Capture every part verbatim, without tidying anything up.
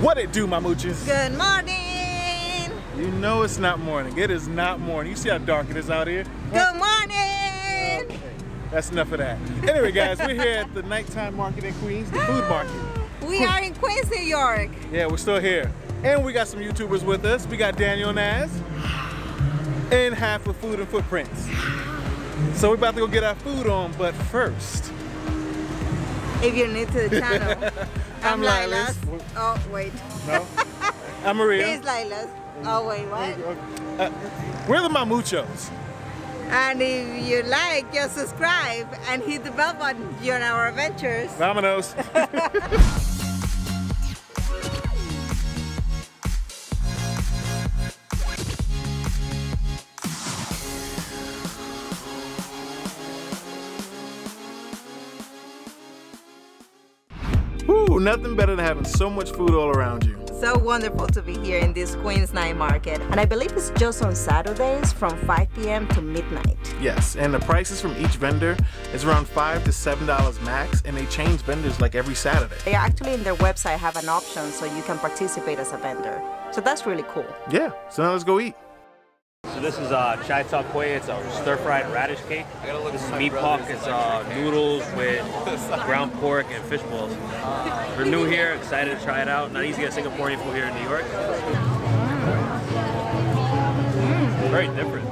What it do, Mamuchos? Good morning! You know it's not morning. It is not morning. You see how dark it is out here? Good morning! Okay, that's enough of that. Anyway, guys, we're here at the nighttime market in Queens, the food market. We are in Queens, New York. Yeah, we're still here. And we got some YouTubers with us. We got Daniel and Naz. And half of Food and Footprints. So we're about to go get our food on, but first... If you're new to the channel, I'm, I'm Lilas. Lilas. Oh, wait. No? I'm Maria. He's Lilas. Oh, wait, what? Uh, we're the Mamuchos. And if you like, just subscribe and hit the bell button. You're on our adventures. Vamonos. Nothing better than having so much food all around you. So wonderful to be here in this Queens night market. And I believe it's just on Saturdays from five P M to midnight. Yes, and the prices from each vendor is around five to seven dollars max, and they change vendors like every Saturday. They actually in their website have an option so you can participate as a vendor. So that's really cool. Yeah, so now let's go eat. So this is uh, Chai Ta Kuei. It's a stir-fried radish cake. This is Mee Pok. It's uh, noodles with ground pork and fish balls. We're new here, excited to try it out. Not easy to get Singaporean food here in New York. Very different.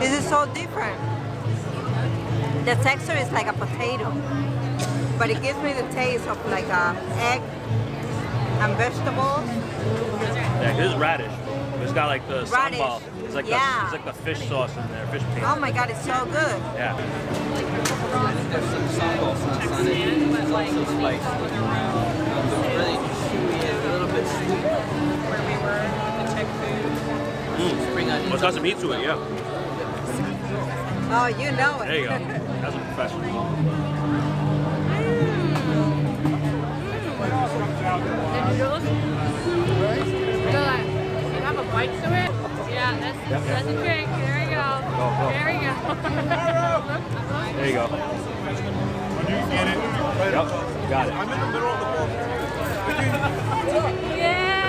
This is so different. The texture is like a potato, but it gives me the taste of like a egg and vegetables. Yeah, this is radish. It's got like the sambal. It's like, yeah. the, it's like the fish sauce in there, fish paste. Oh my god, it's so good. Yeah. There's some sambal sauce on it. It's also spiced. It's really chewy and a little bit sweet. Where we were in the Czech food. Well, it's got some meat to it, yeah. Oh, you know it. There you go. That's a professional. Mm. Mm. Have a bite to it? Yeah, that's, yep. that's a trick. There we go. Go, go. There we go. There you go. When you get it, yep. Got it. I'm in the middle of the bowl. Yes,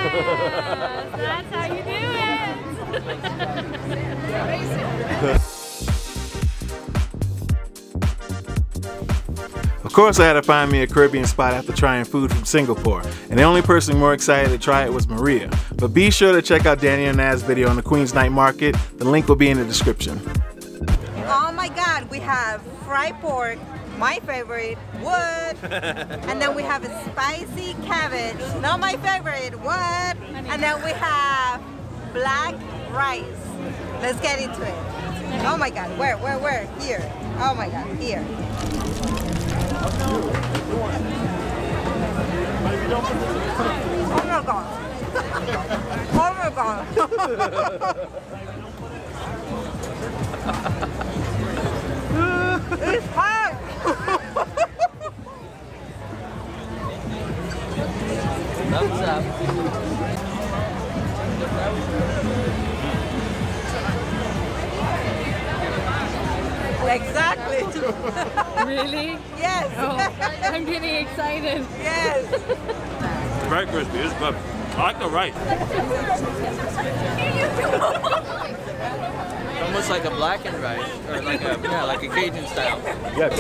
that's how you do it. Of course, I had to find me a Caribbean spot after trying food from Singapore, and the only person more excited to try it was Maria. But be sure to check out Daniel and Naz's video on the Queens Night Market. The link will be in the description. Oh my god, we have fried pork, my favorite, what? And then we have a spicy cabbage, not my favorite, what? And then we have black rice. Let's get into it. Oh my god, where, where, where? Here. Oh my god, here. Oh my god. Oh my god. It's hot. Thumbs up. Exactly. Really? Yes. Oh, I'm getting excited. Yes. Very crispy. It's good. I like the rice. It's almost like a blackened rice, or like a, yeah, like a Cajun style. Yeah.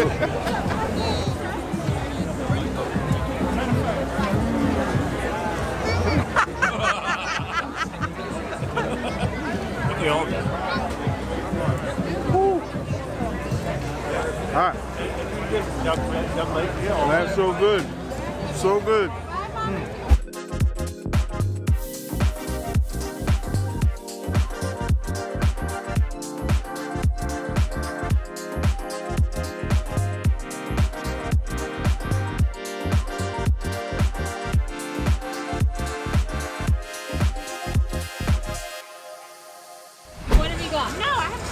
All right. That's so good. So good. Mm.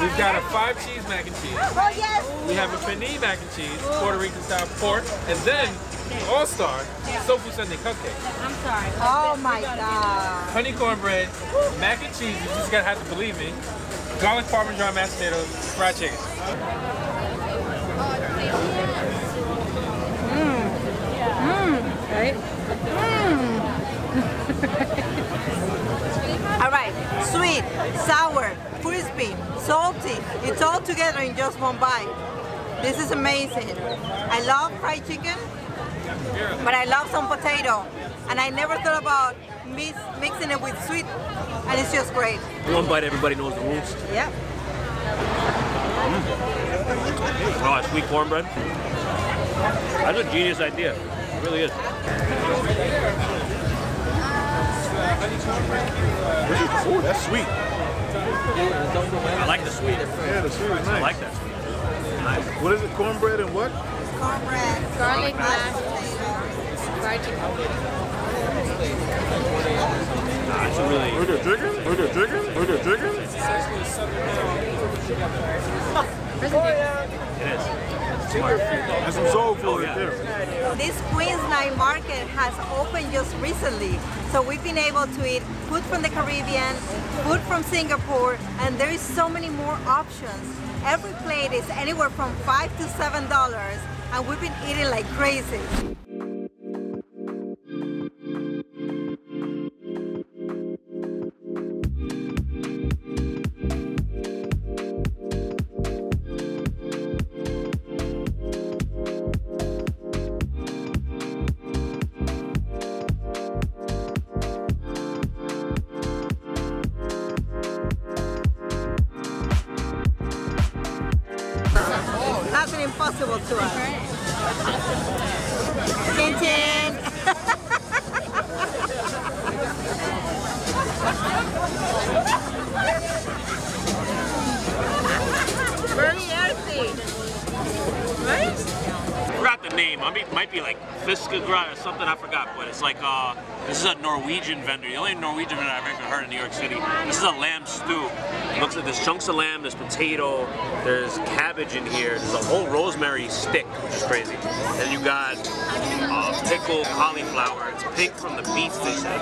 We've got a five cheese mac and cheese. Oh, yes. We have a penne mac and cheese, Puerto Rican style pork, and then all-star sofu sundae cupcake. I'm sorry. Oh my god. Honey cornbread, mac and cheese, you just gotta have to believe me. Garlic parmesan mashed potatoes, fried chicken. Mmm. Mmm. Right? Mmm. sweet, sour, crispy, salty. It's all together in just one bite. This is amazing. I love fried chicken, but I love some potato. And I never thought about mix, mixing it with sweet, and it's just great. One bite, everybody knows the rules. Yeah. Mm. Oh, sweet cornbread. That's a genius idea. It really is. This is the food. That's sweet. I like the sweet. Yeah, the sweet is nice. I like that sweet. Nice. What is it? Cornbread and what? Cornbread, garlic mashed potatoes, fried chicken. That's a really. Burger chicken? Burger chicken? Burger chicken? It is. That's some soul food oh, yeah. right there. This Queens Night Market has opened just recently, so we've been able to eat food from the Caribbean, food from Singapore, and there is so many more options. Every plate is anywhere from five to seven dollars, and we've been eating like crazy. Impossible to us. Chin chin. Very earthy. Right? I forgot the name. I mean, it might be like Fiskagrat or something. I forgot, but it's like uh, this is a Norwegian vendor. The only Norwegian vendor I've ever heard in New York City. This is a lamb stew. It looks like there's chunks of lamb, there's potato, there's cabbage in here, there's a whole rosemary stick, which is crazy. And you got uh, pickled cauliflower. It's pink from the beets they said.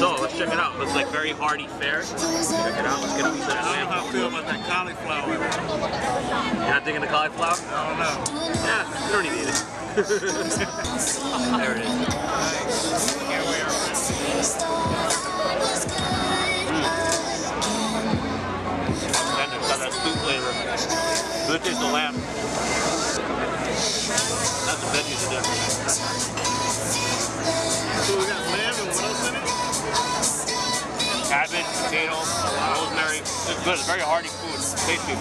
So let's check it out. Looks like very hearty fare. Check it out. Let's get a piece of that lamb. I don't know how I feel about that cauliflower. You're not digging the cauliflower? I don't know. Yeah, you don't even eat it. There it is. Nice. Here we are. Flavor. Good taste of lamb. That's the veggies in there. So we got lamb and what else in it? Cabbage, potato, rosemary. It's good. It's very hearty food. Tasty.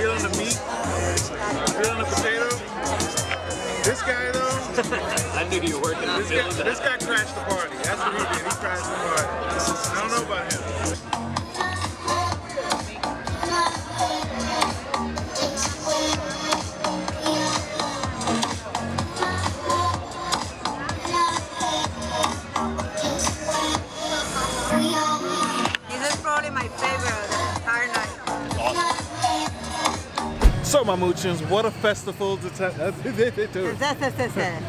Feeling the meat. Feeling the potato. This guy though, I knew you were working. This, guy, this guy crashed the party. That's what he did. He crashed the party. I don't know about him. This is probably my favorite of the entire night. Awesome. So, Mamuchos, what a festival to do.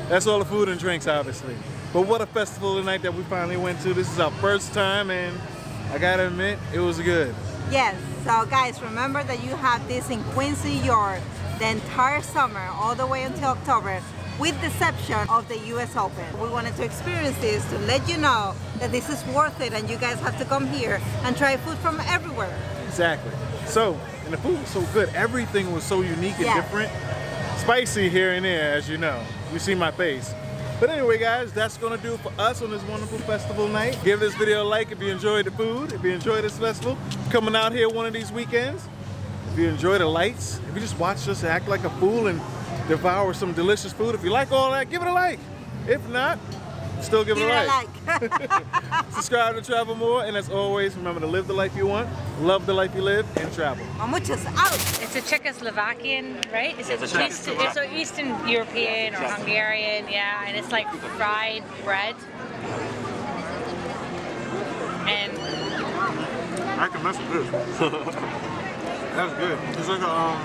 That's all the food and drinks, obviously. But what a festival tonight that we finally went to. This is our first time, and I gotta admit, it was good. Yes. So, guys, remember that you have this in Queens, New York, the entire summer, all the way until October, with the exception of the U S Open. We wanted to experience this to let you know that this is worth it, and you guys have to come here and try food from everywhere. Exactly. So. And the food was so good. Everything was so unique and yeah. different. Spicy here and there, as you know. You see my face. But anyway, guys, that's going to do it for us on this wonderful festival night. Give this video a like if you enjoyed the food, if you enjoyed this festival. Coming out here one of these weekends. If you enjoy the lights, if you just watch us act like a fool and devour some delicious food, if you like all that, give it a like. If not, still give, give it a like. It a like. Subscribe to Travel More, and as always, remember to live the life you want, love the life you live, and travel. Mamuchos out! It's a Czechoslovakian, right? Is it? It's, a East, it's a Eastern European or Hungarian, yeah, and it's like fried bread. And I can mess with this. That's good. It's like a. Um...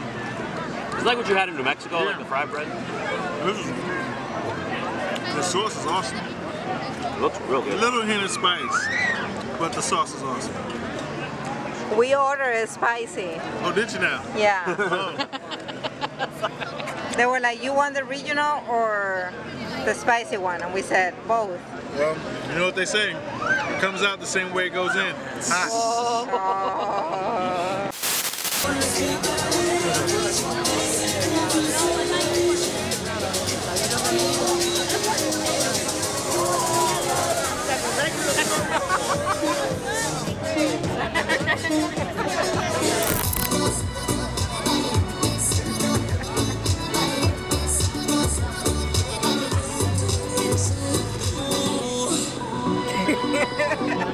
It's like what you had in New Mexico, yeah. like the fried bread. This is. The sauce is awesome. It looks real good. A little hint of spice, but the sauce is awesome. We ordered spicy. Oh, did you now? Yeah. Oh. They were like, you want the regional or the spicy one? And we said, both. Well, you know what they say. It comes out the same way it goes in. Hot. Oh.